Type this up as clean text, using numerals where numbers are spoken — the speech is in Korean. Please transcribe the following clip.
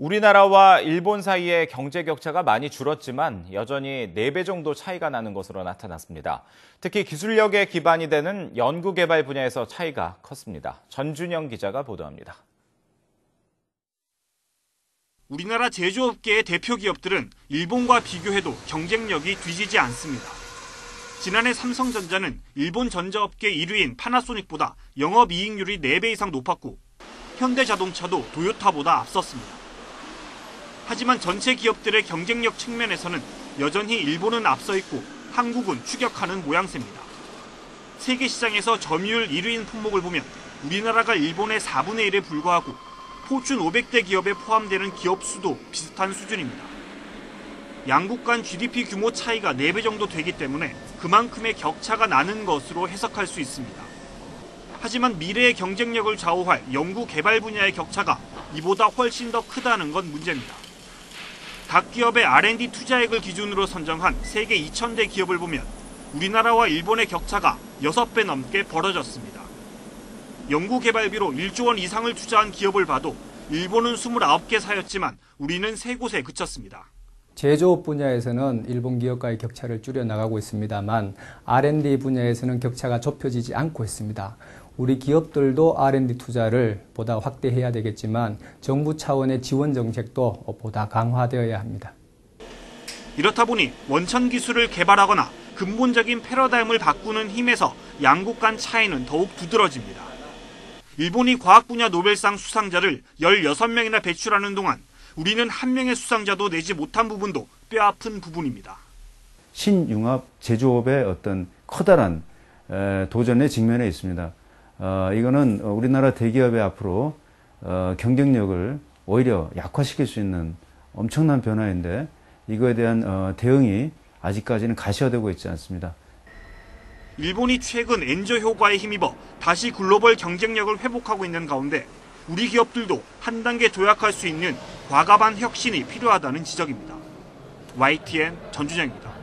우리나라와 일본 사이의 경제 격차가 많이 줄었지만 여전히 4배 정도 차이가 나는 것으로 나타났습니다. 특히 기술력에 기반이 되는 연구개발 분야에서 차이가 컸습니다. 전준형 기자가 보도합니다. 우리나라 제조업계의 대표 기업들은 일본과 비교해도 경쟁력이 뒤지지 않습니다. 지난해 삼성전자는 일본 전자업계 1위인 파나소닉보다 영업이익률이 4배 이상 높았고 현대자동차도 도요타보다 앞섰습니다. 하지만 전체 기업들의 경쟁력 측면에서는 여전히 일본은 앞서 있고 한국은 추격하는 모양새입니다. 세계 시장에서 점유율 1위인 품목을 보면 우리나라가 일본의 4분의 1에 불과하고 포춘 500대 기업에 포함되는 기업 수도 비슷한 수준입니다. 양국 간 GDP 규모 차이가 4배 정도 되기 때문에 그만큼의 격차가 나는 것으로 해석할 수 있습니다. 하지만 미래의 경쟁력을 좌우할 연구 개발 분야의 격차가 이보다 훨씬 더 크다는 건 문제입니다. 각 기업의 R&D 투자액을 기준으로 선정한 세계 2000대 기업을 보면 우리나라와 일본의 격차가 6배 넘게 벌어졌습니다. 연구개발비로 1조 원 이상을 투자한 기업을 봐도 일본은 29개 사였지만 우리는 3곳에 그쳤습니다. 제조업 분야에서는 일본 기업과의 격차를 줄여나가고 있습니다만 R&D 분야에서는 격차가 좁혀지지 않고 있습니다. 우리 기업들도 R&D 투자를 보다 확대해야 되겠지만 정부 차원의 지원 정책도 보다 강화되어야 합니다. 이렇다 보니 원천 기술을 개발하거나 근본적인 패러다임을 바꾸는 힘에서 양국 간 차이는 더욱 두드러집니다. 일본이 과학 분야 노벨상 수상자를 16명이나 배출하는 동안 우리는 1명의 수상자도 내지 못한 부분도 뼈아픈 부분입니다. 신융합 제조업의 어떤 커다란 도전에 직면해 있습니다. 이거는 우리나라 대기업의 앞으로 경쟁력을 오히려 약화시킬 수 있는 엄청난 변화인데 이거에 대한 대응이 아직까지는 가시화되고 있지 않습니다. 일본이 최근 엔저 효과에 힘입어 다시 글로벌 경쟁력을 회복하고 있는 가운데 우리 기업들도 한 단계 조약할 수 있는 과감한 혁신이 필요하다는 지적입니다. YTN 전준형입니다.